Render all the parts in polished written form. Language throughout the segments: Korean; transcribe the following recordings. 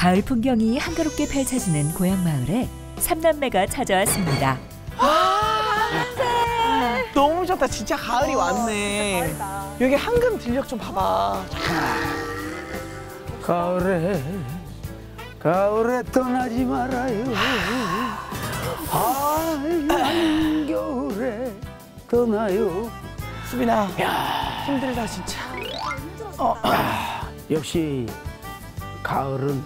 가을 풍경이 한가롭게 펼쳐지는 고향 마을에 삼남매가 찾아왔습니다. 너무 좋다. 진짜 가을이 왔네. 진짜 가을이다. 여기 한금 들녘 좀 봐봐. 가을에 가을에 떠나지 말아요. 한 겨울에 떠나요. 수빈아, 야. 힘들다 진짜. 역시 가을은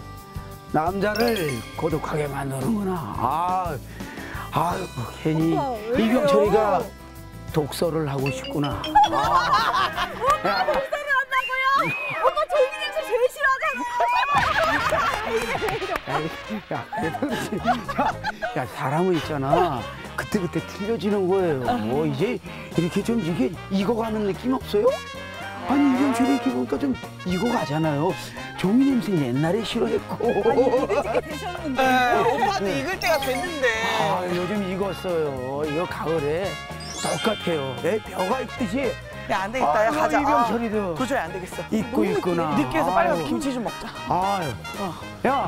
남자를 고독하게 만드는구나. 괜히 이병철이가 독서를 하고 싶구나. 독서를 한다고요? 엄마 종이 냄새 제일 싫어하잖아. 야, 사람은 있잖아. 그때그때 틀려지는 거예요. 뭐 이제 이렇게 좀 이게 익어가는 느낌 없어요? 아니 이병철이 이렇게 보니까 좀 익어가잖아요. 종이 냄새 옛날에 싫어했고. 아니 익을 때 되셨는데. 오빠도 익을 때가 됐는데. 아, 요즘 익었어요. 이거 가을에 똑같아요. 내 벼가 익듯이. 야, 안 되겠다. 야, 가자. 이병철이도 도저히 안 되겠어. 익고 있구나. 늦게 해서 빨리 가서 김치 좀 먹자. 아유. 야.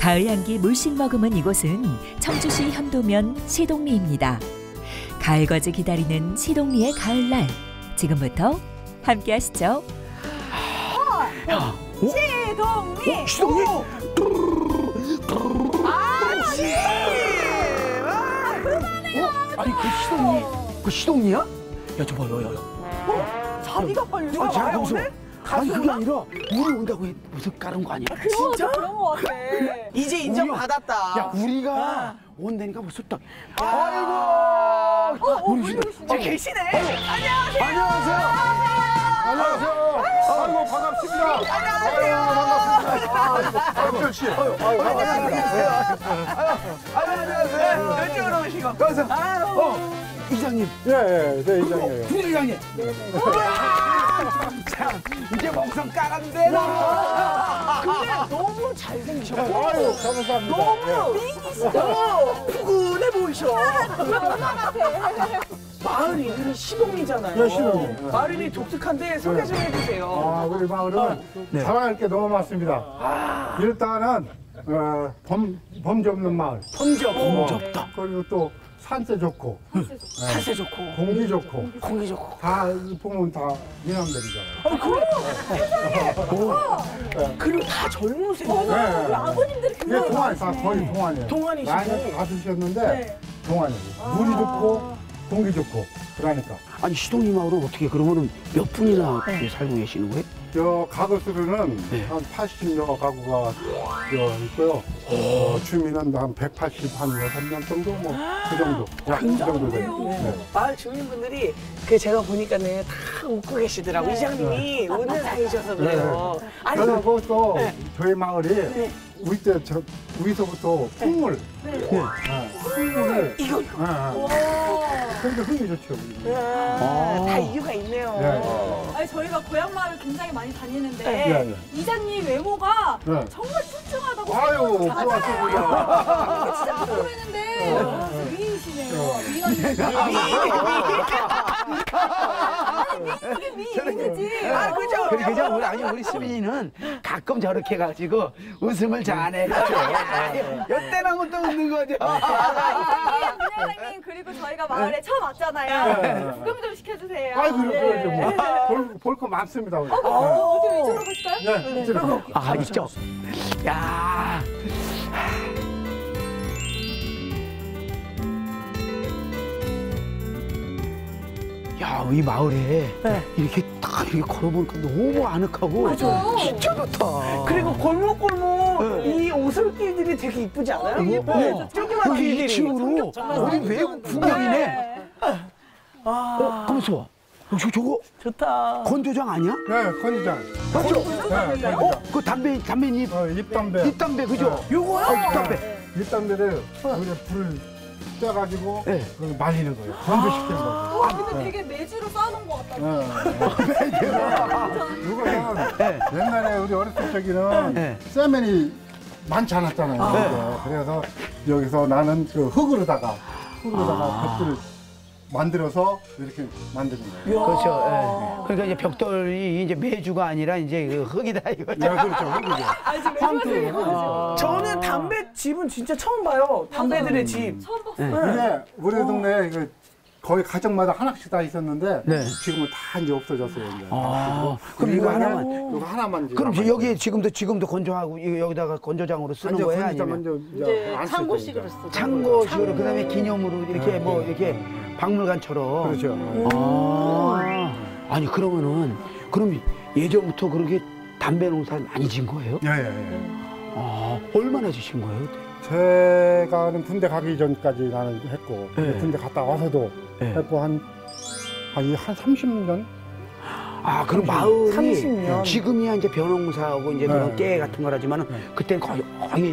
가을 향기 물씬 머금은 이곳은 청주시 현도면 시동리입니다. 가을거지 기다리는 시동리의 가을날, 지금부터 함께 하시죠. 시동리! 시동리! 그만해요! 아니 그 시동리야? 야 저봐 여여. 자기가 빨리 누가 말해 오늘? 아니 그게 아니라 우리 온다고 무슨 까는 거 아니야? 진짜? 그런 거 같아. 이제 인정받았다. 야 우리가 온다니까 벌써 딱. 아이고. 우리 계시네. 안녕하세요. 안녕하세요. 아이고 반갑습니다. 반갑습니다. 이병철 씨. 안녕하세요. 이쪽으로 오시고. 가서. 이장님. 네 이장님. 부장님. 자, 이제 먹성 까는데. 근데 너무 잘생기셨고. 아유, 감사합니다. 너무 미인이시고 푸근해 보이셔. 마을 이름이 시동리잖아요. 네, 시동리. 마을 이름이 독특한데 소개 좀 해주세요. 우리 마을은 자랑할 게 너무 많습니다. 일단은 범죄 없는 마을. 범죄 없다. 그리고 또. 산세 좋고 공기 좋고 다 보면 다 미남들이잖아요. 그럼 그리고 다 젊으세요. 우리 아버님들이 굉장히 많으시네. 거의 동안이에요. 많이 가수셨는데 동안이에요. 물이 좋고 공기 좋고 그러니까. 아니 시동리 마을은 어떻게 그러면은 몇 분이나 살고 계시는 거예요? 저 가구 수로는 한 80여 가구가 있고요. 주민은 한 186명 정도 뭐 그 정도. 그 정도 돼요. 마을 주민분들이 그 제가 보니까는 다 웃고 계시더라고요. 이장님이 웃는 사이셔서 그래요. 그리고 또 저희 마을이 우리 때 우리서부터 풍물. 풍물을 이거. 근데 흥미 좋죠. 다 이유가 있네요. 아니 저희가 고향 마을을 굉장히 많이 다니는데 이장님 외모가 정말 춘중하다고 생각하잖아요. 진짜 안 보이는데 미인이시네요. 미인이지. 그죠? 그죠? 우리 수빈이는 가끔 저렇게 가지고 웃음을 잘해. 이때랑은 또 웃는 거죠. 이장님 그리고 저희가 마을에 처음 왔잖아요. 구경 좀 시켜주세요. 볼 거 많습니다. 어디 위주로 가실까요? 이쪽. 야. 야, 이 마을에 이렇게 딱 이렇게 걸어보니까 너무 아늑하고 진짜 좋다. 그리고 골목골목 이 오솔길들이 되게 이쁘지 않아요? 예뻐요. 조그만 길들이. 우리 외국 풍경이네. 가만있어 봐. 저거? 좋다. 건조장 아니야? 네, 건조장. 맞죠? 그 담배잎. 잎담배, 그죠? 요거요? 잎담배를 우리가 불을. 쪄가지고 말리는 거예요. 건조시키는 거예요. 와, 근데 되게 매지로 쌓아놓은 것 같다. 이거는 옛날에 우리 어렸을 적에는 세면이 많지 않았잖아요. 그래서 여기서 나는 그 흙으로다가 벽돌을 만들어서 이렇게 만드는 거예요. 그렇죠. 예. 그러니까 이제 벽돌이 이제 메주가 아니라 이제 그 흙이다 이거죠. 네, 그렇죠. 흙이죠. 아, 저는 담배 집은 진짜 처음 봐요. 담배들의 집. 처음 봤어요. 근데 우리 동네에 이거 거의 가정마다 하나씩 다 있었는데 네. 지금은 다 이제 없어졌어요. 이제. 아, 그럼 이거 하나만, 이거 하나만. 그럼 여기 지금도 건조하고 여기다가 건조장으로 쓰는 거예요, 아니면? 이제 창고식으로 쓰고. 창고식으로 그다음에 기념으로 이렇게 네. 뭐 이렇게 박물관처럼. 그렇죠. 아니 그러면은 그럼 예전부터 그렇게 담배 농사를 많이 진 거예요? 예. 아, 얼마나 지신 거예요? 제가는 군대 가기 전까지 나는 했고 네. 군대 갔다 와서도 네. 했고 한 30년? 아 그럼 30년. 지금이야 이제 벼농사하고 이제 네. 그런 깨 같은 거라지만은 네. 그때는 거의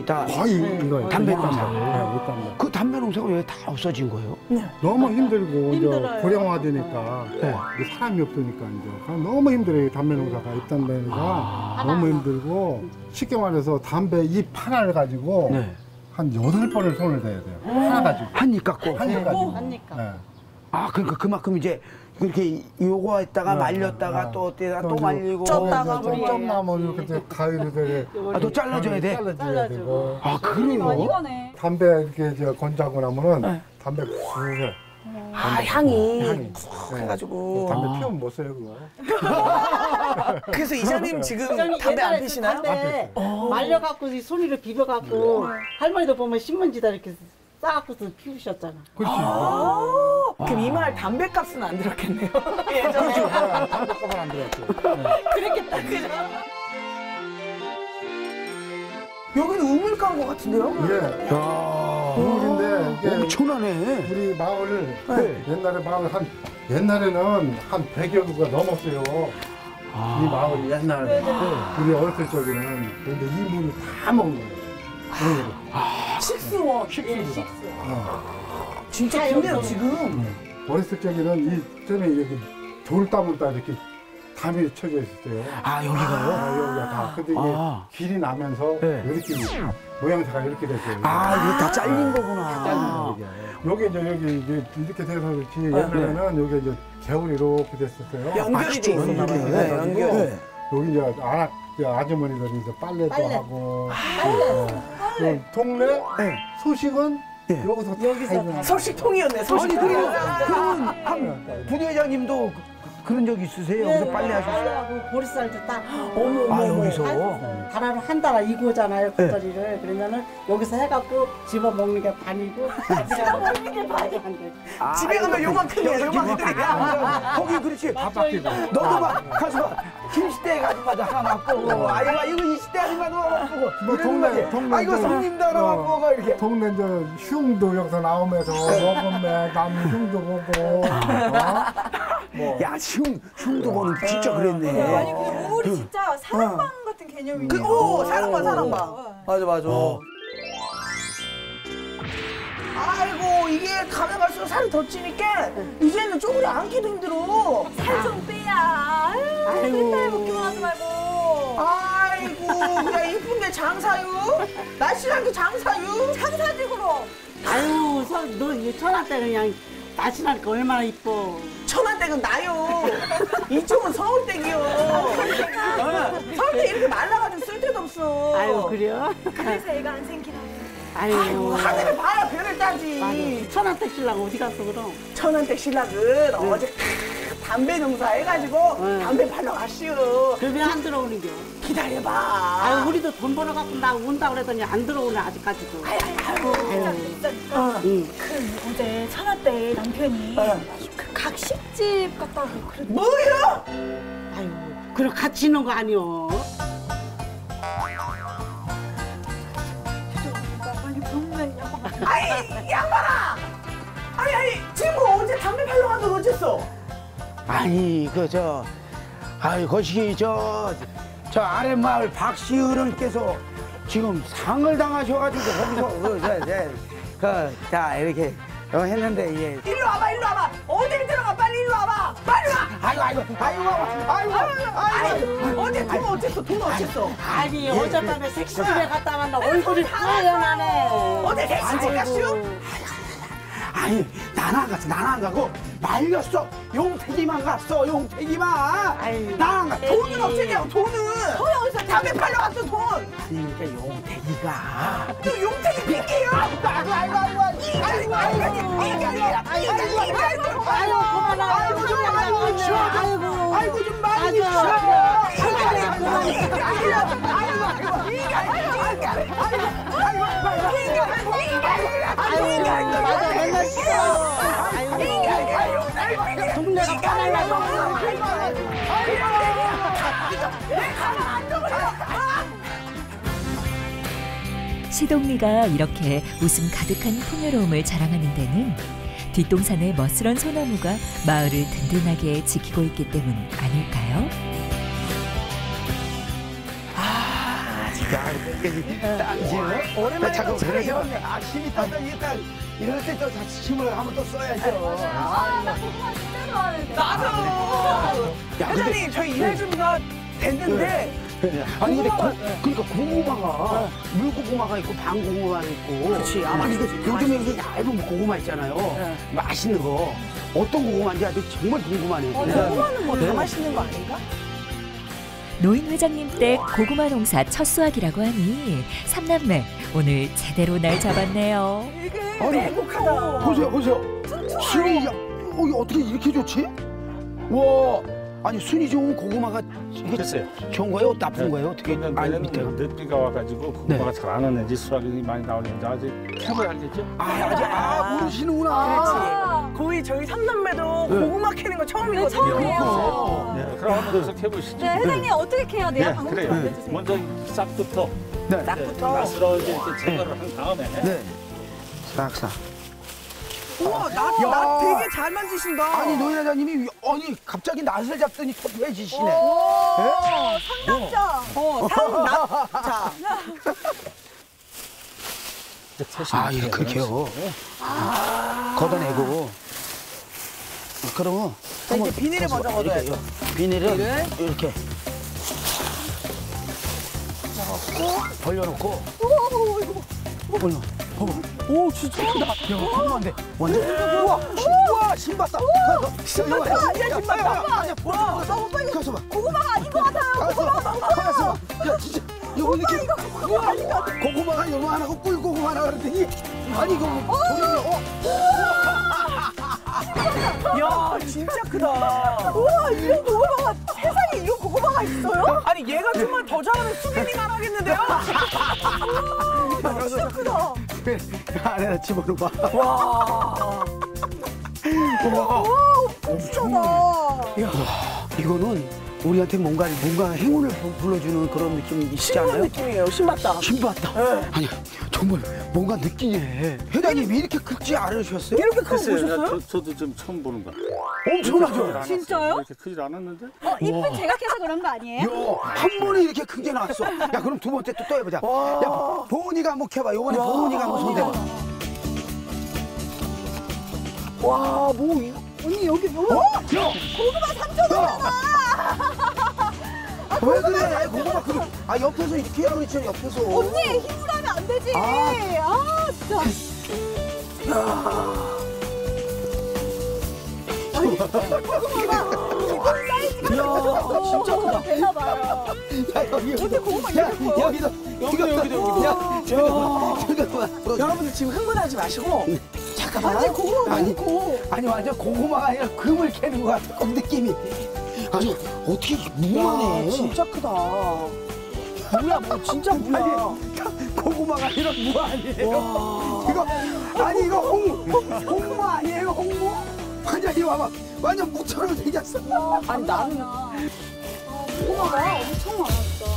다 이거예요. 담배 농사. 네, 그 담배 농사가 왜 다 없어진 거예요? 네. 너무 힘들고 이제 고령화되니까 네. 사람이 없으니까 이제 너무 힘들어요. 담배 농사가 담배 농사가 너무 힘들고 쉽게 말해서 담배 잎 하나를 가지고. 네. 한 8번을 손을 대야 돼요. 하나 가지고. 한 입 깎고. 한 입 깎고. 네. 아, 그러니까 그만큼 이제 이렇게 요거에다가 네, 말렸다가 네. 또 어때다 또 말리고. 쪘다가 쪘나무 이렇게 가위로 또 잘라줘야 돼. 잘라줘야 되고. 아, 그래요? 담배 이렇게 저 건조하고 나면은 네. 담배 구수해. 아, 향이 그래가지고. 담배 피우면 못 써요, 그거. 그래서 이장님 지금 담배 안 피시나요? 담배 말려갖고 손으로 비벼갖고 할머니도 보면 신문지다 이렇게 싸갖고서 피우셨잖아. 그렇지. 그럼 이 말 담배값은 안 들었겠네요. 예전에. 그렇죠. 담배값은 안 들었죠. 그랬겠다, 그죠? 여기는 우물가인 것 같은데요? 예. 우물인데 이게 엄청나네. 우리 마을 네. 옛날에 마을 옛날에는 한 100여 구가 넘었어요. 이 마을 옛날에 우리 어렸을 적에는. 그런데 이 물을 다 먹는 거예요. 식수원. 식수원. 진짜 힘들어 지금. 어렸을 적에는 이 전에 여기 돌담을 다 이렇게 담이 쳐져 있었어요. 아, 여기가요? 여기가 다. 근데 이게 길이 나면서 네. 이렇게 모양새가 이렇게 됐어요. 아, 이게 다 잘린 거구나. 다 잘린 거구나. 여기 이제 이렇게 돼서 그렇지. 옛날에는 여기 이제 개울이 이렇게 됐었어요. 연결이 돼 있었어요. 연결. 여기 이제 아낙 아주머니들이 이제 빨래도 하고. 빨래. 동네 소식은 네. 여기서 소식통이었네. 소식통이었네. 그럼 한 부회장님도 그런 적 있으세요? 여기서 빨래 하셨어요? 보리쌀도 딱. 아, 여기서? 달아로 한 달아 이고잖아요, 겉절이를. 네. 그러면은 여기서 해갖고 집어 먹는 게 반이고. 집어 먹는 게 반이 안 돼. 집에 가면 요만큼이야, 요만큼이야. 거기 그렇지. 밥 바뀌고. 너도 막 가서 막 김시대 아줌마도 하나 먹고. 아이고, 이거 이시대 아줌마도 하나 먹고. 동네. 아이고, 손님도 하나 먹고. 이렇게. 동네 이제 흉도 여기서 나오면서 먹으면 남 흉도 보고. 야, 흉도 보는 진짜 그랬네. 아니 그 우물이 진짜 사랑방 같은 개념이에요. 사랑방. 맞아. 아이고 이게 가면 갈수록 살이 더 찌니까 이제는 쪼그려 앉기도 힘들어. 살 좀 빼야. 아이고 맨날 먹기만 하지 말고. 아이고 그냥 이쁜 게 장사유. 날씬한 게 장사유. 장사지 그럼. 아유 너 이게 천하때 그냥. 날씬하니까 얼마나 이뻐. 천안댁은 나요. 이쪽은 서울댁이요. 서울댁 이렇게 말라가지고 쓸데도 없어. 아유, 그래요? 그래서 애가 안 생기나. 아유, 하늘을 봐야 별을 따지. 천안댁 신랑 어디 갔어, 그럼? 천안댁 신랑은 어제 담배 농사 해가지고 담배 팔러 가시오. 왜 안 들어오는겨? 기다려봐. 아유, 우리도 돈 벌어갖고 나 온다 그랬더니 안 들어오네, 아직까지도. 그 어제 천하 때 남편이 그 각식집 갔다고 그랬는데. 뭐요? 아유, 그럼 같이 있는 거 아니오? 아이, 양반아! 아니, 친구 어제 담배 팔러 간다고 어쨌어? 아니, 거시기 저 아랫마을 박시어른께서 지금 상을 당하셔가지고 거기서 자 이렇게 했는데 이게 일로 와봐 어딜 들어가 빨리 일로 와봐 아이고 어제 돈 어쨌어 아니 어젯밤에 섹시집에 갔다 왔나 얼굴이 하얘나네 어제 섹시집 갔슈 아니 나는 안 갔어. 나는 안 가고 말렸어. 용태기만 갔어. 용태기만. 아유, 나는 안 가. 돈은 없으냐고. 돈은. 돈이 어디서 담배 팔러 갔어. 돈. 아니 그러니까 용태기가. 너 용태기 핑계야. 시동리가 이렇게 웃음 가득한 풍요로움을 자랑하는 데는 뒷동산의 멋스런 소나무가 마을을 든든하게 지키고 있기 때문 아닐까요? 아, 진짜 땀이 오랜만에 자꾸 그래요. 아, 힘이 딴다. 이럴 때 또 다시 힘을 한번 또 써야죠. 아, 나 고구마 진짜 좋아하는데. 나도. 회장님, 저희 일할 준비가 됐는데. 아니 근데 그러니까 고구마가 물고구마가 있고 방고구마가 있고. 그렇지. 아마 이거 요즘에 이게 얇은 고구마 있잖아요. 네. 맛있는 거 어떤 고구마인지 아주 정말 궁금하네요. 고구마는 뭐 다 맛있는 거 아닌가? 노인 회장님 댁 고구마 농사 첫 수확이라고 하니 삼남매 오늘 제대로 날 잡았네요. 이게 행복하다. 보세요, 보세요. 순이, 이거 어떻게 이렇게 좋지? 와. 아니 순이 좋은 고구마가 이게 됐어요. 좋은 거예요? 나쁜 거예요? 어떻게 많이 늦비가 와가지고 고구마가 잘 안 왔는지 수확이 많이 나오는지 아직 캐봐야 알겠죠? 아, 아직 모르시는구나. 그렇지. 거의 저희 삼남매도 고구마 캐는 거 처음이거든요. 처음이에요. 네, 그럼 한번 더 캐보시죠. 네, 회장님 어떻게 캐야 돼요? 방법 좀 알려주세요. 먼저 싹부터. 네. 싹부터. 맛으로 이제 제거를 한 다음에. 네. 싹싹. 우와, 낫 되게 잘 만지신다. 아니, 노인 회장님이 아니 갑자기 낫을 잡더니 토해지시네. 삼납자. 삼납자. 아, 이렇게 그렇게요. 걷어내고. 그러면 이제 비닐을 먼저 걷어야죠. 비닐을 이렇게. 벌려놓고. 벌려. 오, 진짜 크다. 야, 안돼. 우와, 신봤다. 신봤다. 아니야, 신봤다. 아니야, 너무 빨리. 고구마가 아닌 것 같아. 고구마가 야, 진짜. 이거 고구마 아닌가? 고구마가 요거 하나고 꿀고구마 하나 그랬더니 아니 이거 야, 진짜 크다. 우와, 이런 고구마가 세상에 이런 고구마가 있어요? 아니 얘가 정말 더 잘하는 수빈이만 하겠는데요? 우와, 진짜 크다. 안에다 집어넣어 봐. 와. 와, 엄청나. 야, 이거는 우리한테 뭔가 행운을 불러주는 그런 느낌이 있지 않아요? 느낌이에요. 신봤다. 신봤다. 네. 아니, 정말 뭔가 느끼네. 회장님 이렇게 크지 않으셨어요? 이렇게 크지 않으셨어요? 저도 좀 처음 보는 거. 엄청나죠? 진짜요? 이렇게 크질 않았는데? 이쁜 제가 캐서 그런 거 아니에요? 야, 한 번에 이렇게 큰 게 나왔어. 야, 그럼 두 번째 또 해보자. 와. 야, 보은이가 한번 캐봐. 요번에 보은이가 한번 손대봐. 와, 뭐 이거. 언니 여기 뭐? 고구마 3,000원이잖아. 아, 왜 그래? 고구마 그래. 아, 옆에서 이렇게 해야 그랬잖아, 옆에서. 언니 힘을 하면 안 되지. 아, 진짜. 야. 아니, 고구마 사이즈가 진짜 크다. 되나 봐요. 야, 여기 어떻게 고구마 이렇게 커요? 여기도. 야, 잠깐만. 여러분들 지금 흥분하지 마시고. 완전 고구마 아니고. 아니 완전 고구마가 아니라 금을 캐는 것 같아. 그 느낌이. 아니 어떻게 무만해. 진짜 크다. 뭐야 뭐 진짜 뭐야. 고구마가 아니라 무 아니에요. 이거 아니 이거 홍무 아니에요 홍무. 완전 이거 봐봐. 완전 무처럼 생겼어. 와, 아니 나는 고구마가 엄청 많았어.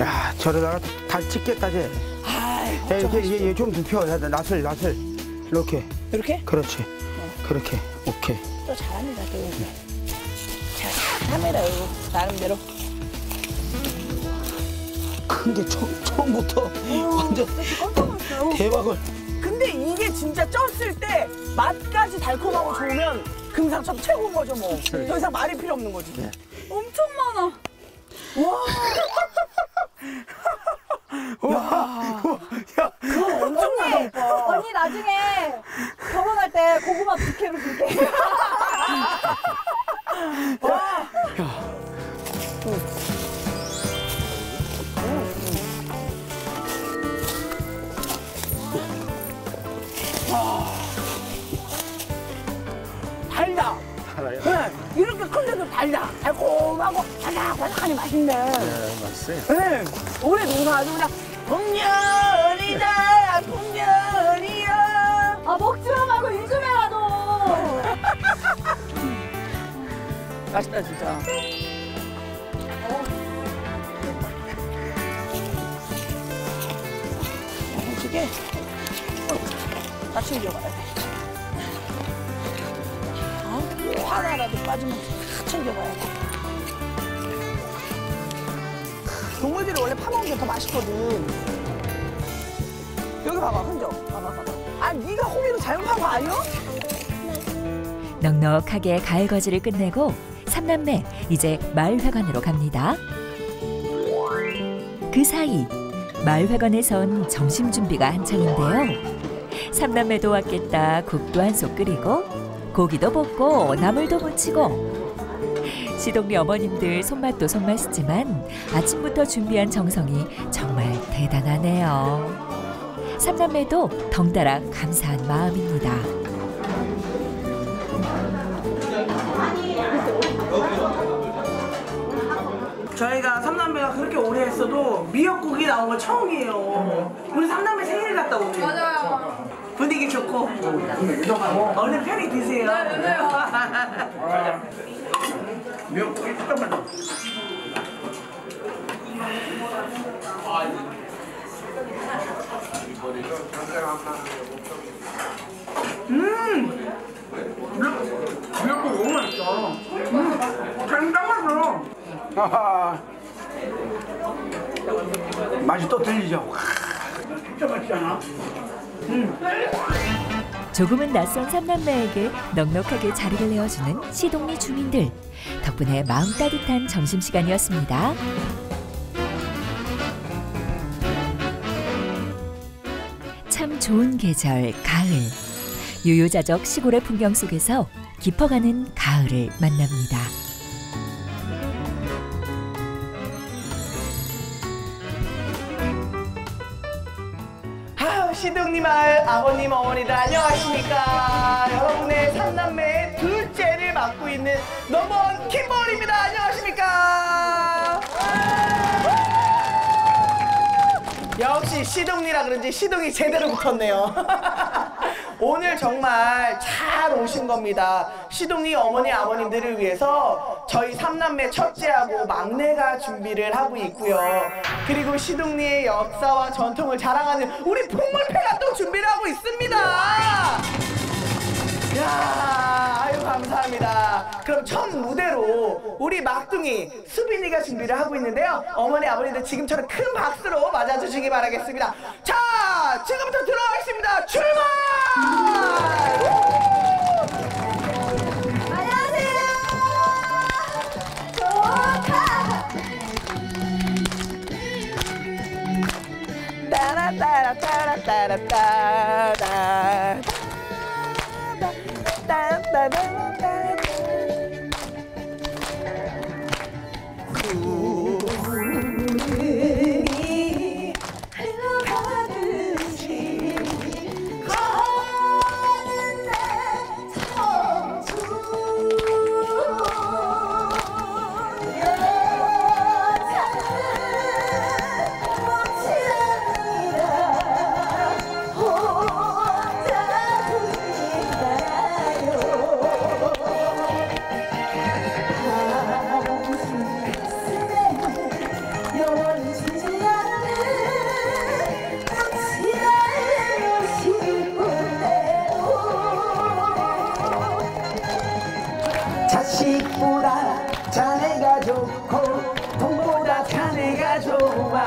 야, 저러다가 다 찍겠다지. 아, 이게 얘 좀 눕혀. 야, 낫을 이렇게. 이렇게? 그렇지. 그렇게. 오케이. 또 잘합니다, 또. 잘합니다, 이거 나름대로. 큰 게 처음부터 완전 대박을. 근데 이게 진짜 쪘을 때 맛까지 달콤하고 좋으면 금상첨 최고인 거죠, 뭐. 더 이상 말이 필요 없는 거지. 네. 엄청 많아. 와. 와. 야. 나중에 결혼할 때 고구마 부케로 줄게. 와. 달다. 달아요? 네. 이렇게 큰데도 달다. 달콤하고 바삭바삭하니 맛있네. 네, 맛있어요. 네. 올해 농사 아주 그냥 풍년이다, 풍년이야. 아, 먹지 말고 일 좀 해라도. 맛있다, 진짜. 이게 같이 이겨봐야 돼. 하나라도 빠지면 다 챙겨봐야 돼. 동물들이 원래 파먹는 게 더 맛있거든. 여기 봐봐, 흔적. 봐봐, 봐봐. 아, 네가 호미로 잘못 한 거 아니야? 넉넉하게 가을 거지를 끝내고 삼남매 이제 마을회관으로 갑니다. 그 사이 마을회관에선 점심 준비가 한창인데요. 삼남매도 왔겠다 국도 한 솥 끓이고 고기도 볶고 나물도 무치고. 시동리 어머님들 손맛도 손맛이지만 아침부터 준비한 정성이 정말 대단하네요. 삼남매도 덩달아 감사한 마음입니다. 저희가 삼남매가 그렇게 오래 했어도 미역국이 나온 건 처음이에요. 우리 삼남매 생일 갔다 오죠. 맞아요. 분위기 좋고. 얼른 편히 드세요. 네, 네. 미역국이 잠깐만. 미역국 너무 맛있다. 짱짱하죠. 맛이 또 들리죠? 진짜 맛있지 않아? 조금은 낯선 삼남매에게 넉넉하게 자리를 내어주는 시동리 주민들. 덕분에 마음 따뜻한 점심시간이었습니다. 참 좋은 계절, 가을. 유유자적 시골의 풍경 속에서 깊어가는 가을을 만납니다. 시동리 마을 아버님, 어머니들 안녕하십니까. 여러분의 삼남매의 둘째를 맡고 있는 넘버원 킴벌입니다. 안녕하십니까. 역시 시동리라 그런지 시동이 제대로 붙었네요. 오늘 정말 잘 오신 겁니다. 시동리 어머니, 아버님들을 위해서 저희 삼남매 첫째하고 막내가 준비를 하고 있고요. 그리고 시동리의 역사와 전통을 자랑하는 우리 풍물패가 또 준비를 하고 있습니다. 이야, 아유 감사합니다. 그럼 첫 무대로 우리 막둥이 수빈이가 준비를 하고 있는데요. 어머니, 아버님들 지금처럼 큰 박수로 맞아주시기 바라겠습니다. 자, 지금부터 들어가겠습니다. 출발! 안녕하세요. 조카. 따라따라따라따라따라. 자식보다 자네가 좋고 돈보다 자네가 좋아.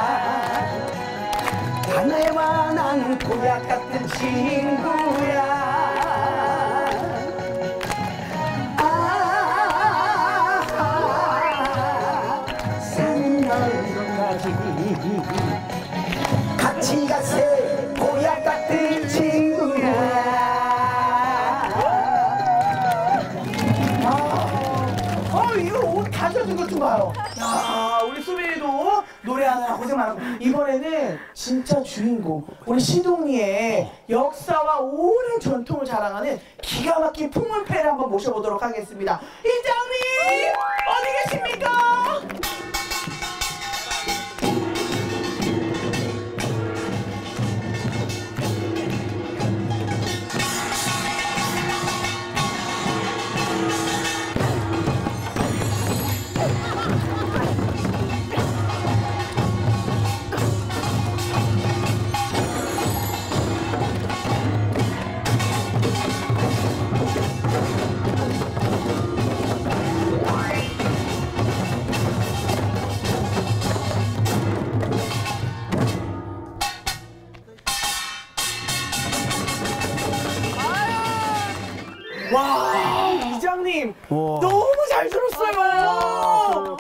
자네와 난 고약 같은 친구야. 아, 사는 널 가지고 같이 가세 고약 같은 친구야. 사주는 것 좀 봐요. 야, 우리 수빈이도 노래하느라 고생 많았고 이번에는 진짜 주인공 우리 시동리의 역사와 오랜 전통을 자랑하는 기가 막힌 풍물패를 한번 모셔보도록 하겠습니다. 이장님 어디 계십니까?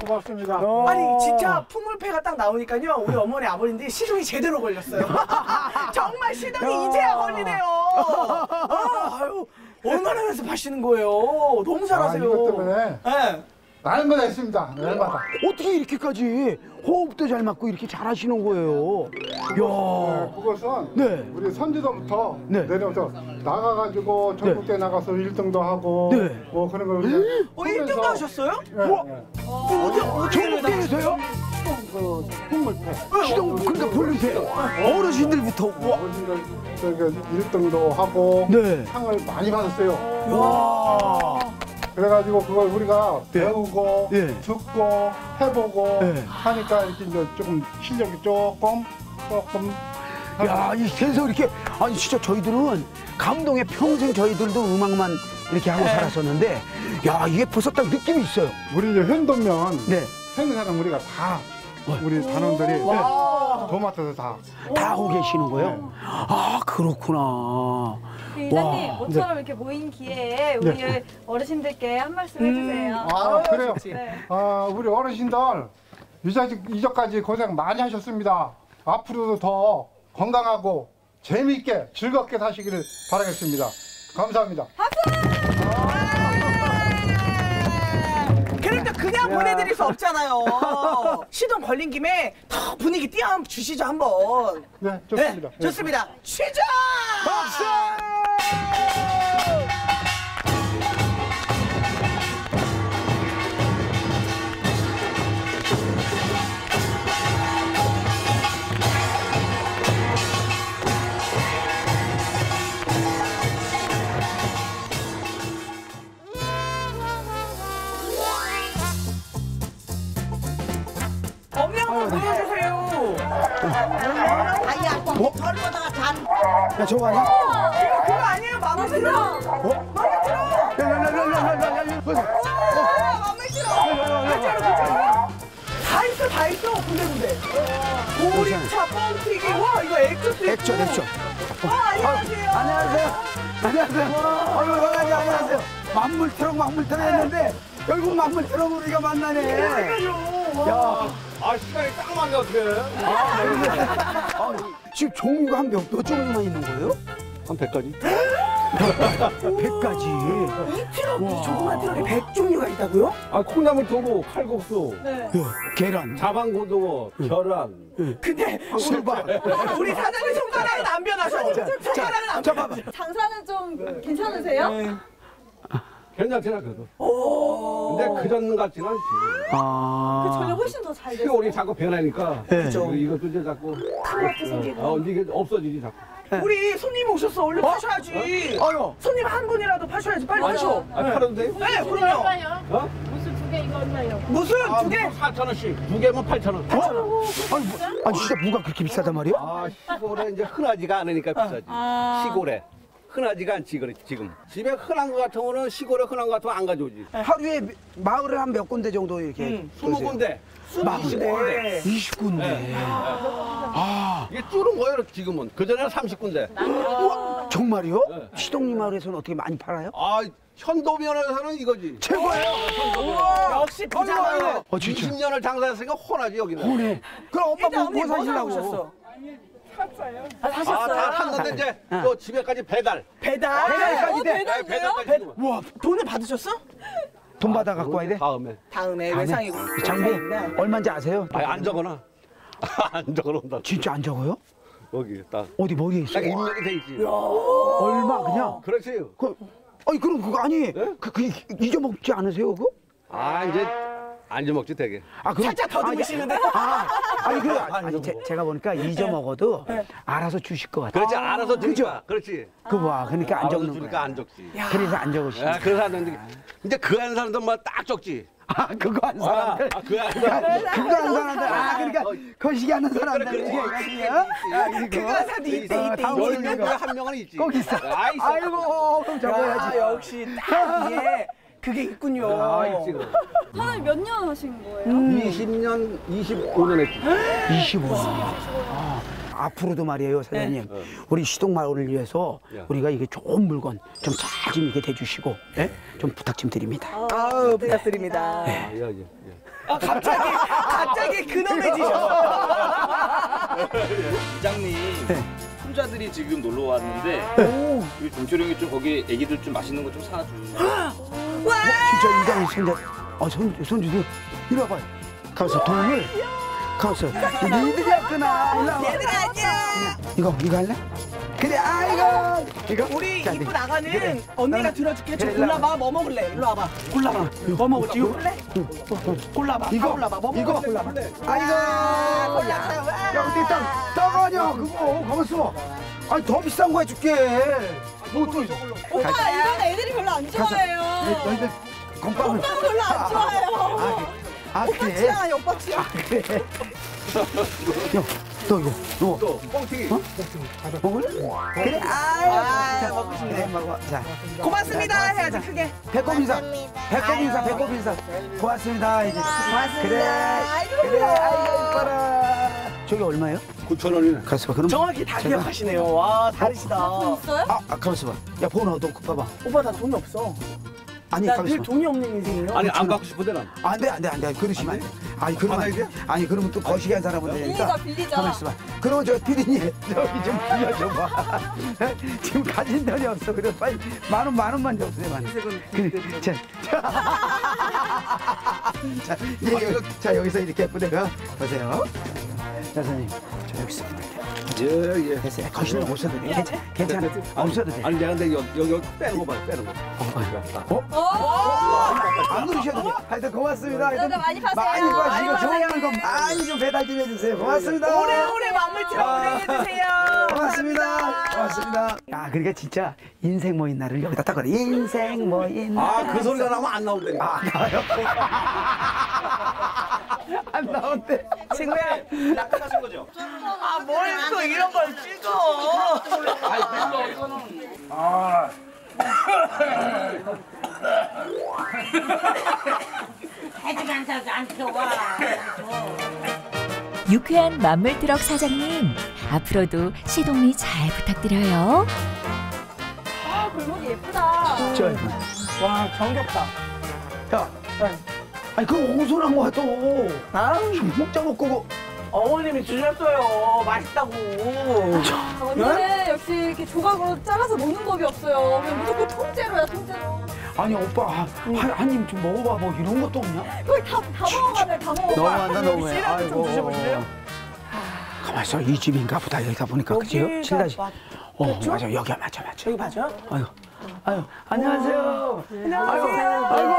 고맙습니다. 아니 진짜 풍물패가 딱 나오니까요 우리 어머니 아버님들이 시동이 제대로 걸렸어요. 정말 시동이 이제야 걸리네요. 아유, 얼마나 연습하시는 거예요? 너무 잘하세요. 이것 때문에 네. 날마다 했습니다. 날마다. 어떻게 이렇게까지 호흡도 잘 맞고 이렇게 잘하시는 거예요? 이야. 그것은 네. 우리 선지도부터 네. 내려서 나가가지고 전국대 네. 나가서 1등도 하고 네. 뭐 그런 걸. 1등도 하셨어요? 네. 뭐? 전국대에서요? 그 풍물패. 시동 그러니까 불륜패. 어르신들부터. 어르신들 1등도 하고 네. 상을 많이 받았어요. 와. 그래가지고 그걸 우리가 네. 배우고 네. 듣고 해보고 네. 하니까 이렇게 이제 조금 실력이 조금. 야, 이 계속 이렇게 아니 진짜 저희들은 감동에 평생 저희들도 음악만 이렇게 하고 네. 살았었는데, 야 이게 벌써 딱 느낌이 있어요. 우리 이제 현도면 네. 행사는 우리가 다 우리 단원들이 도맡아서 다 하고 계시는 거예요. 네. 아 그렇구나. 이장님 모처럼 네. 이렇게 모인 기회에 우리 네. 어르신들께 한 말씀 해주세요. 아 그래요? 네. 아 우리 어르신들 이제까지 고생 많이 하셨습니다. 앞으로도 더 건강하고 재미있게 즐겁게 사시기를 바라겠습니다. 감사합니다. 박수! 그래도 그냥 보내드릴 수 없잖아요. 시동 걸린 김에 더 분위기 띄워주시죠 한번. 네 좋습니다. 네, 좋습니다. 네. 취조! 박수! 엄명도 보여주세요. 아야, 저러다가 잔. 야, 저거 아니야? 그거 아니에요, 만물트럭. 만물트럭. 만물트럭. 다 있어, 군데군데. 오리차, 뻥튀기. 와, 이거 액젓도 있고. 액젓. 안녕하세요. 안녕하세요. 만물트럭 했는데 결국 만물트럭으로 우리가 만나네. 그러니까요. 아, 시간이 딱 맞네, 어떻게. 지금 종류가 한 몇 종류나 있는 거예요? 한 100가지. 100가지? 이 트럭이 조그만 트럭에 100종류가 있다고요? 아, 콩나물 두부, 칼국수, 네. 계란, 자반고등어, 계란. 근데 술밥. 우리 사장님 손가락은 안 변하셔. 손가락은 안 변하셔. 장사는 좀 괜찮으세요? 네. 괜찮잖아 그래도. 근데 그 전 같지는 않지. 아. 그 전에 훨씬 더 잘 됐어. 시골이 자꾸 변하니까. 네. 그렇죠. 이것도 이제 자꾸. 큰 것도 생기고. 이게 없어지지 자꾸. 네. 우리 손님 오셨어. 얼른 파셔야지. 아유. 손님 한 분이라도 파셔야지. 빨리 파셔. 아, 팔아도 돼요? 네, 그럼요. 어? 무슨 두 개 이거 얼마요? 무슨 두 개? 4,000원씩. 두 개면 8,000원. 8,000원. 아니 진짜 무가 그렇게 비싸단 말이야? 아, 시골에 이제 흔하지가 않으니까 비싸지. 시골에. 흔하지가 않지, 지금. 집에 흔한 거 같은 거는 시골에 흔한 거 같은 거 안 가져오지. 하루에 마을에 한 몇 군데 정도 이렇게. 20군데. 20군데. 네. 아. 이게 줄은 거예요, 지금은. 그전에는 30군데. 아. 정말요? 네. 시동리 마을에서는 어떻게 많이 팔아요? 아, 현도면에서는 이거지. 최고예요. 역시 부자예요. 20년을 장사했으니까 훤하지, 여기는. 훤해. 그럼 엄마 뭐 사시려고? 샀어요. 아, 사셨어요? 다 샀는데 이제 또 집에까지 배달. 배달까지 돼. 배달까지. 와, 돈을 받으셨어? 돈 받아 갖고 와야 돼? 다음에 외상이 장비 얼마인지 아세요? 아니, 안 적어놔. 안 적어놓는다. 진짜 안 적어요? 여기 딱 어디 머리에 있어? 딱 입력이 돼 있지. 얼마 그냥? 그렇지. 그, 아니 그럼 그거 아니. 네? 그 잊어먹지 않으세요 그거? 아 이제 안 잊어먹지 되게. 아 그럼 살짝 더듬으시는데. 아니 그 아니 제가 보니까 잊어먹어도 네. 알아서 주실 것 같아. 그렇지 알아서 주죠. 그렇지. 그거 봐 그러니까 안 적는 거야. 안 적지. 그래서 안 적으시지. 아, 그래서 안 적지. 이제 그 한 사람도 막 딱 적지. 아 그거 안 사람들 그거 안 사람들 아 그러니까 거시기 하는 사람들 그거 안 사람들 이때 한 명은 있지 꼭 있어 아이고 그럼 적어야지 역시 딱 이게 그게 있군요 선생님 몇 년 하신 거예요? 20년 25년 했지 25년 앞으로도 말이에요, 사장님. 네. 우리 시동마을을 위해서 우리가 이게 좋은 물건 좀 잘 좀 이렇게 대주시고, 네? 좀 부탁 좀 드립니다. 아우, 부탁드립니다. 네. 예. 아, 갑자기 근엄해지셨어요. 이장님, 네. 손자들이 지금 놀러 왔는데, 우리 동철 형이 좀 거기 애기들 좀 맛있는 거 좀 사주세요. 와! 진짜 이장님 손자, 손주들, 이리 와봐요. 가서 돈을. 가서 니들이었구나. 얘들아 안녕. 이거 할래? 그래 이거 우리 입고 나가는 그래. 언니가 들어줄게. 좀 골라봐 뭐 먹을래? 일로 와봐. 골라봐. 뭐 먹을지 골래? 골라봐. 이거 골라봐. 뭐 먹을래? 아이고 골랐다. 야 근데 딱 따가냐 그거 가만 있어. 아니 더 비싼 거 해줄게. 뭐 또 오빠 이런 애들이 별로 안 좋아해요. 너희들 건빵을 별로 안 좋아해요. 아, 오빠 그래? 치아, 오빠 치아. 아, 그래. 야, 너 이거, 너. 뻥튀기. 어? 먹을래? 그래? 자, 먹고 싶네. 자. 고맙습니다. 해야지, 크게. 배꼽 인사. 배꼽 인사. 고맙습니다. 이제. 그래. 아이고, 이뻐라. 저게 얼마예요? 9,000원이네. 가만있어 봐. 그럼 정확히 다 기억하시네요. 와, 다르시다. 돈 있어요? 가만있어 봐. 야, 보너, 너 봐봐. 오빠, 나 돈이 없어. 아니, 늘 돈이 없는 인생이에요. 아니, 안 갖고 싶은데 난. 안 돼. 그러시면 안 돼. 아니, 그러면 그러면 또 거시기 한 사람은 되니까. 가만히 있어봐. 그럼 저 피디님, 여기 좀 빌려줘봐. 지금 가진 돈이 없어. 그래 빨리 만 원만 줘보세요, 만 원. 그래, 자, 여기서 이렇게 예쁘대요. 보세요. 자, 선생님, 저 여기 있습니다. 예. 됐어요. 거실은 없어도 돼. 괜찮아. 없어도 돼. 아니, 내가 근데 여기 빼는 거 봐, 빼는 거. 안 누르셔도 돼. 하여튼 고맙습니다. 하여튼 많이 파세요. 좋아하는 거 많이 좀 배달 좀 해주세요. 고맙습니다. 오래오래 만물트럭 운행해주세요. 고맙습니다. 아, 그러니까 진짜 인생 모인 날을 여기다 딱 걸어. 인생 모인 날. 아, 그 소리가 나면 안 나온다니까. 아, 나와요? 안 나온대. 친구야, 낙하하신 거죠? 아, 뭘 또 이런 걸 찍어. 아, 애들 안 사줘, 안 들어와. 유쾌한 만물트럭 사장님, 앞으로도 시동리 잘 부탁드려요. 아, 골목이 예쁘다. 진짜 예쁘다. 와, 정겹다. 야, 아니 그거 호소한 거야 또. 아, 목자 먹고 어머님이 주셨어요. 맛있다고. 근데 역시 이렇게 조각으로 잘라서 먹는 법이 없어요. 그냥 무조건 통째로야 통째로. 아니 오빠 한 입 좀 먹어봐. 뭐 이런 것도 없냐? 거의 다 먹어봐요. 다 먹어봐. 너무한다 너무해. 씨라도 좀 드셔보실래요? 가만 있어. 이 집인가 보다. 여기다 보니까 그치요? 칠다시. 맞아. 여기야 맞아. 여기 맞아? 아유 안녕하세요. 아이고.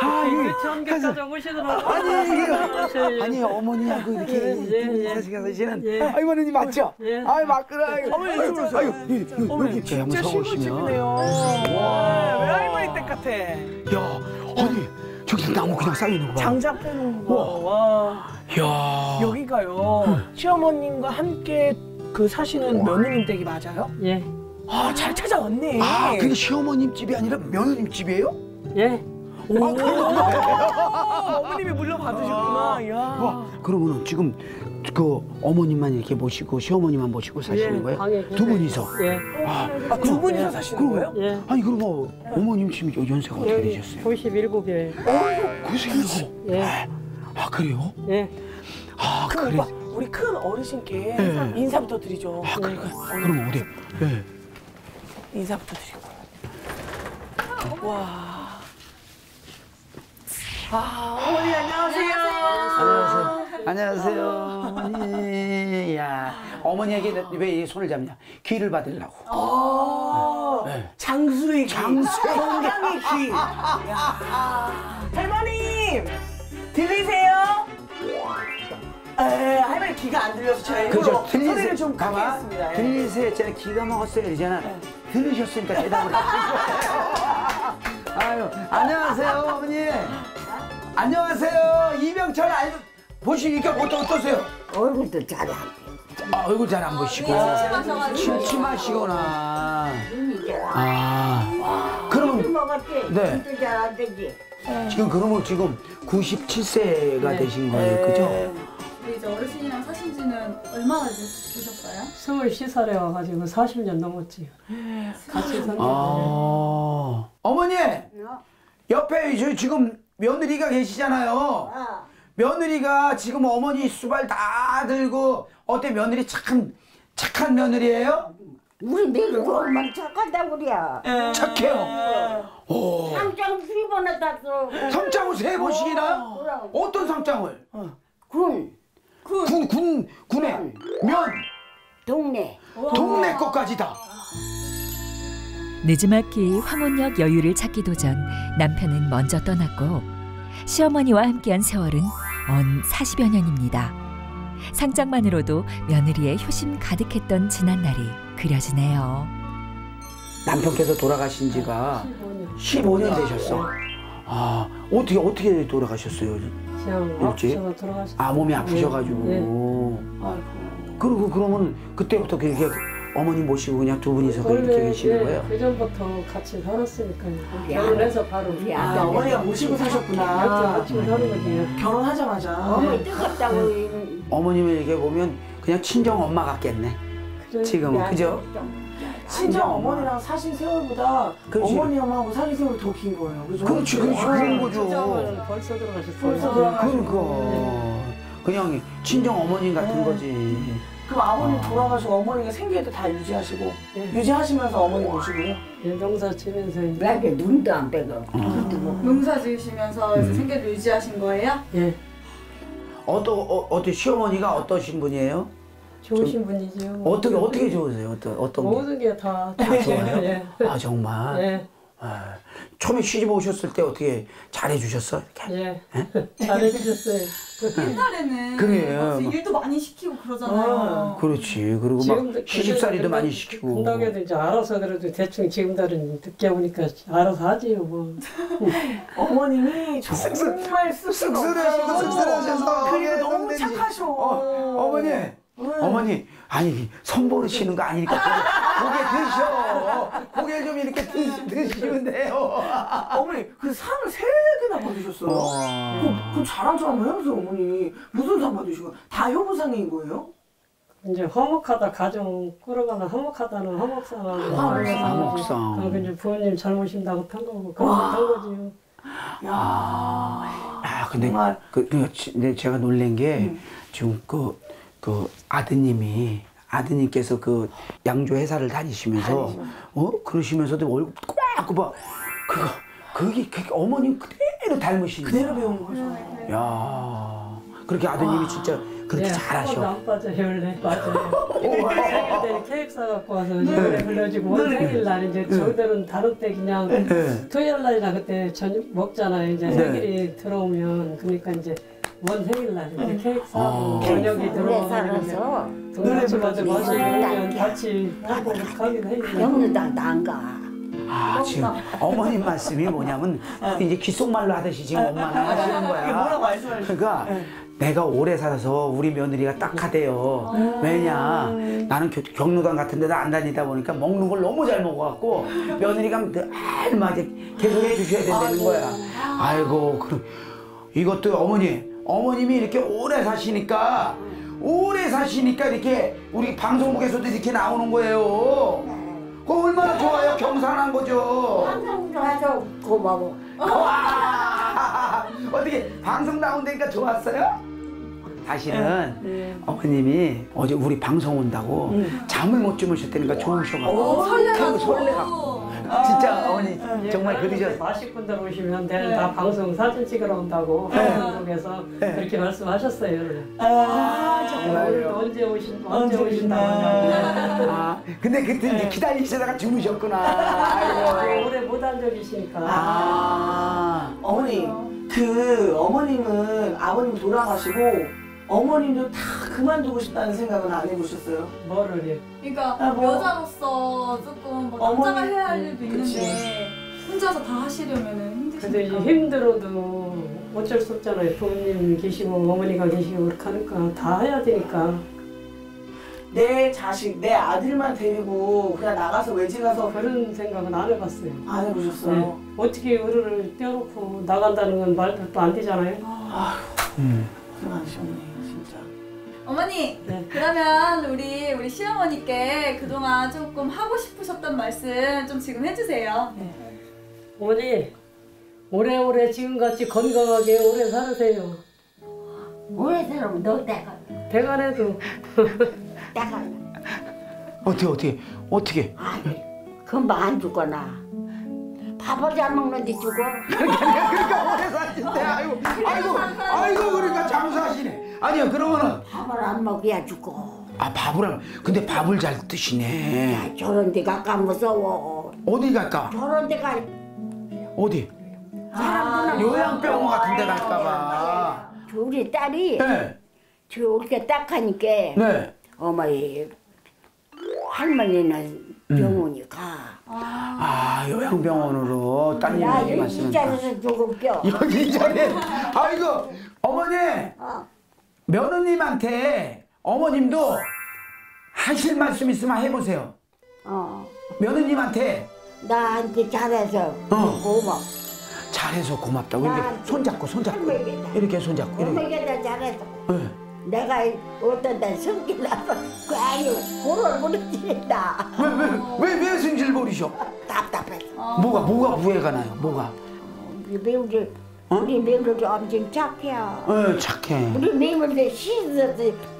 아, 이게 청계까지 오시더라고요. 아니, 어머니하고 이렇게 인사시키시는 할머니 맞죠? 아이, 맞구나. 어머니, 어머니, 진짜 시골집이네요. 와, 외할머니 댁 같아. 야, 아니, 저기 나무 그냥 쌓여있는 거 봐. 장작 빼놓은 거. 와, 야. 여기가요, 시어머님과 함께 그 사시는 며느님 댁이 맞아요? 예. 아, 잘 찾아왔네. 아, 그게 시어머님 집이 아니라 며느님 집이에요? 예. 어머님이 물려받으셨구나. 야. 그러면 지금 그 어머님만 이렇게 모시고 시어머니만 모시고 사시는 거예요? 두 분이서? 예. 아, 두 분이서 사시는 거예요? 예. 아니, 그럼 어머님 지금 연세가 어떻게 되셨어요? 97이에요. 97? 예. 아, 그래요? 예. 아, 그래요? 우리 큰 어르신께 인사부터 드리죠. 아, 그럼 어디? 예. 인사부터 드리고. 와. 아, 어머니 안녕하세요. 안녕하세요. 안녕하세요. 어머니. 야, 어머니에게 왜 손을 잡냐? 귀를 받으려고. 어, 네. 장수의 귀. 장수의 건강의 귀. 할머님, 들리세요? 에, 할머니 귀가 안 들려서 저희 그죠? 소리를 좀 가겠습니다. 들리세요? 제가 귀가 먹었어요 이러잖아. 네. 들으셨으니까 대답을 아유, 안녕하세요 어머니. 안녕하세요. 이병철 알고 보시니까 어떠세요? 얼굴도 잘 안 보이고. 아, 얼굴 잘 안 보시고 침침하시거나. 아, 그럼 먹었지. 네. 힘들 잘 안 되지. 지금 그러면 지금 97세가 네. 되신 거예요, 그죠? 이제 어르신이랑 사신 지는 얼마나 되셨어요? 23살에 와가지고 40년 넘었지요. 같이 산다고. 아 어머니! 옆에 지금 며느리가 계시잖아요. 며느리가 지금 어머니 수발 다 들고 어때 며느리 착한 며느리예요? 우리 며느리가 얼마나 착하다 우리야. 착해요. 오. 상장 3번에 다 들어오고. 상장을 3번씩이나? 어떤 상장을? 군에 면 동네 것까지 다. 늦지막히 황혼역 여유를 찾기도 전 남편은 먼저 떠났고 시어머니와 함께한 세월은 언 40여 년입니다. 상장만으로도 며느리의 효심 가득했던 지난 날이 그려지네요. 남편께서 돌아가신 지가 15년 되셨어. 아, 어떻게 돌아가셨어요? 일찍? 아, 몸이 아프셔가지고. 네. 아이고. 그리고 그러면 그때부터 그렇게 어머니 모시고 그냥 두 분이서 그렇게 계시는 거예요? 그 전부터 같이 살았으니까요. 결혼해서 바로. 아, 어머니가 모시고 사셨구나. 같이 사는 거지. 결혼하자마자. 어머니 뜨겁다고. 어머님을 얘기해 보면 그냥 친정 엄마 같겠네. 그래. 지금은 야, 그죠? 친정 어머니랑 사신 세월보다 어머니 엄마하고 사신 세월이 더 긴 거예요. 그죠? 그렇지, 그런 거죠. 벌써 들어가셨어요. 벌써 들어가셨어요. 그러니까. 그냥 친정 어머니 같은 거지. 그럼 아버님 돌아가시고 어머니가 생계도 다 유지하시고, 유지하시면서 어머니 모시고요? 예, 농사 지면서. 나게 눈도 안 빼고. 농사 지으시면서 생계도 유지하신 거예요? 예. 시어머니가 어떠신 분이에요? 좋으신 분이지요. 어떻게 좋으세요? 어떤 모든 게 다 좋아요. 예. 아 정말. 예. 아, 처음에 시집 오셨을 때 어떻게 잘해주셨어? 예. 네? 잘해주셨어요. 옛날에는 그래요. 일도 많이 시키고 그러잖아요. 아, 그렇지. 그리고 막 시집살이도 많이 시키고. 공당에도 이제 알아서 그래도 대충 지금 다른 늦게 오니까 알아서 하지요 뭐. 어머님이 정말 쑥스러우셔서 그리고 너무 착하셔. 어머니. 어머니, 아니, 손버릇이는 거 아니니까 고개 좀 이렇게 드시면 돼요. 어머니, 그 상을 3개나 받으셨어요. 그거 잘한 줄 알면 해보세요, 어머니. 무슨 상 받으시고? 다 효부상인 거예요? 이제 화목하다, 가정 꾸려가는 화목하다는 화목상하고. 화목상. 그리고 이제 부모님 잘 모신다고 탄 거고, 그런 거 거지요. 야, 근데 정말. 근데 제가 놀란 게 지금 그 아드님께서 그 양조 회사를 다니시면서 그러시면서도 월급 꼬박 그게 어머님 그대로 닮으신 그대로 배운 거죠. 야 그렇게 아드님이 진짜 그렇게 잘하셔. 안 빠져요 원래. 맞아요. 그때 케이크 사갖고 와서 노래 불러주고 생일날 이제 저희들은 다른 때 그냥 토요일 날이나 그때 저녁 먹잖아요. 이제 생일이 들어오면 그러니까 이제. 뭔 생일날 이제 케이크 사고 저녁이 들어와서 노래 부르고 마시면 같이 가긴 해요. 영유당 난가. 아 지금 어머님 말씀이 뭐냐면 이제 귓속말로 하듯이 지금 엄마는 하시는 거야. 뭐라고 말씀하시는 그러니까 내가 오래 살아서 우리 며느리가 딱 하대요. 왜냐 나는 경로당 같은 데도 안 다니다 보니까 먹는 걸 너무 잘 먹어갖고 며느리가 알맞게 계속 해주셔야 된다는 거야. 아이고 그럼 이것도 어머님이 이렇게 오래 사시니까 이렇게 우리 방송국에서도 이렇게 나오는 거예요. 그거 얼마나 좋아요. 경사한 거죠. 방송 나와서 고마워. 어떻게 방송 나온다니까 좋았어요? 사실은 어머님이 어제 우리 방송 온다고 잠을 못 주무셨다니까 좋으셔가지고 설레갖고 진짜 어머니 정말 그러셨어요. 40분들 오시면 네. 다 방송 사진 찍으러 온다고 방송국에서 네. 그렇게 말씀하셨어요. 아 정말 언제 오신다고 하냐고. 아, 근데 그때 이제 기다리시다가 주무셨구나. 아이고. 오래 못 앉아계시니까. 아 어머니 그 어머님은 아버님 돌아가시고. 어머님도 다 그만두고 싶다는 생각은 안 해보셨어요? 뭐를 해? 그러니까 아, 뭐. 여자로서 조금 뭐 남자가 해야 할 일도 있는데 혼자서 다 하시려면 힘드시니까. 근데 이제 힘들어도 어쩔 수 없잖아요. 부모님 계시고 어머니가 계시고 그렇게 하니까 다 해야 되니까. 내 자식, 내 아들만 데리고 그냥 나가서 외지 가서 그런 생각은 안 해봤어요. 안 해보셨어요? 네. 어떻게 의료를 떼어놓고 나간다는 건 말도 안 되잖아요. 아휴. 고생하셨네. 어머니, 네. 그러면 우리 시어머니께 그동안 조금 하고 싶으셨던 말씀 좀 지금 해주세요. 네. 어머니, 오래오래 지금같이 건강하게 오래 살으세요. 오래 살면 너 대가래도. 대가. 어떻게? 아니, 그럼 안 죽거나. 밥을 잘 먹는데 죽어. 그러니까 오래 사신대. 아이고, 그러니까 장수하시네. 아니요, 그러면은. 밥을 안 먹어야 죽어. 아, 근데 밥을 잘 드시네. 야, 저런 데 갈까 무서워. 어디 갈까? 저런 데 갈까. 어디? 아, 요양병원 같은 데 갈까봐. 우리 딸이. 네. 저렇게 딱 하니까. 네. 어머니, 할머니는 병원이 가. 아, 요양병원으로. 따님 얘기 말씀하셨다. 이 자리에서 조금 뼈. 여기 이 자리에. 아이고, 어머니. 며느님한테 어머님도 하실 말씀 있으면 해보세요. 며느님한테 나한테 잘해서 고마워. 잘해서 고맙다고. 이렇게 손잡고 이렇게 손잡고 이렇게 잘해서. 네. 내가 어떤 날 성질 나서 괜히 고를 부르친다. 왜 성질 부리셔? 답답해서. 뭐가 후회가 나요? 뭐가? 배우지. 우리 며느리 엄청 착해요. 응, 착해. 우리 며느리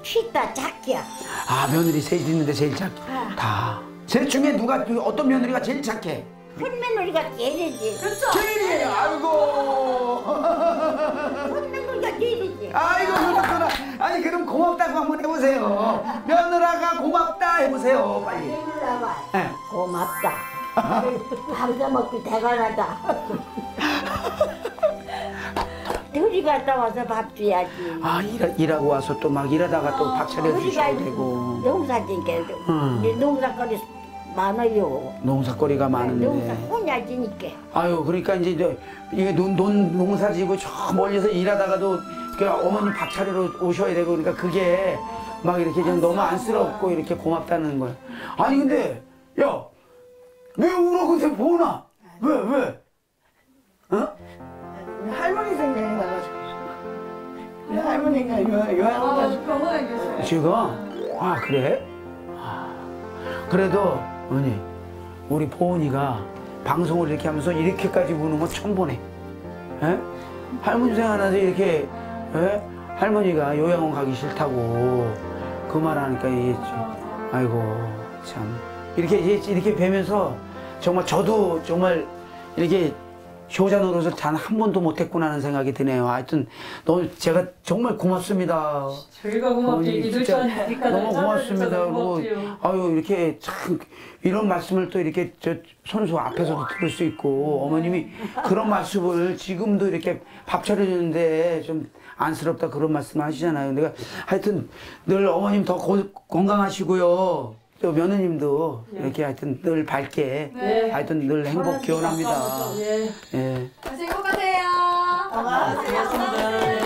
셋다 착해요. 아, 며느리 셋이 있는데 제일 착해. 다. 셋 중에 어떤 며느리가 제일 착해? 큰 며느리가 제일이지. 그렇죠? 제일이에요. 아이고. 큰 며느리가 제일이지. 아이고, 그렇구나. 아니, 그럼 고맙다고 한번 해보세요. 며느라가 고맙다 해보세요, 빨리. 며느라가 네. 고맙다. 밥도 먹기 대단하다. 둘이 갔다 와서 밥 줘야지. 아, 일하고 와서 또 막 일하다가 또 밥 차려주셔도 되고. 농사지니까 농사거리 많아요. 농사거리가 많은데. 농사꾼이야 지니까. 아유, 그러니까 이제 이게 농사지고 저 멀리서 일하다가도 그러니까 어머님 밥 차리러 오셔야 되고 그러니까 그게 막 이렇게 좀 너무 안쓰럽고 이렇게 고맙다는 거야. 아니 근데 야, 왜 울어 근데 보나? 왜? 어? 할머니 생각이 나가지고. 우리 할머니가 요양원 병원에 계세요. 지금? 아, 그래? 아, 그래도 언니, 우리 보은이가 방송을 이렇게 하면서 이렇게까지 우는 거 처음 보네. 예? 할머니 생각나서 이렇게 예? 할머니가 요양원 가기 싫다고 그 말 하니까 얘기했지. 아이고 참. 이렇게 뵈면서 정말 저도 정말 이렇게. 효자 노릇을 단 한 번도 못했구나 하는 생각이 드네요. 하여튼 너무 제가 정말 고맙습니다. 저희가 고맙지. 이들 진짜 너무 고맙습니다. 그리고 아유 이렇게 참 이런 말씀을 또 이렇게 저 선수 앞에서도 들을 수 있고 어머님이 그런 말씀을 지금도 이렇게 밥 차려주는데 좀 안쓰럽다 그런 말씀을 하시잖아요. 내가 하여튼 늘 어머님 더 건강하시고요. 또 며느님도 예. 이렇게 하여튼 늘 밝게 네. 하여튼 늘 행복 기원합니다. 예. 예. 고생 고하세요. 고맙습니다.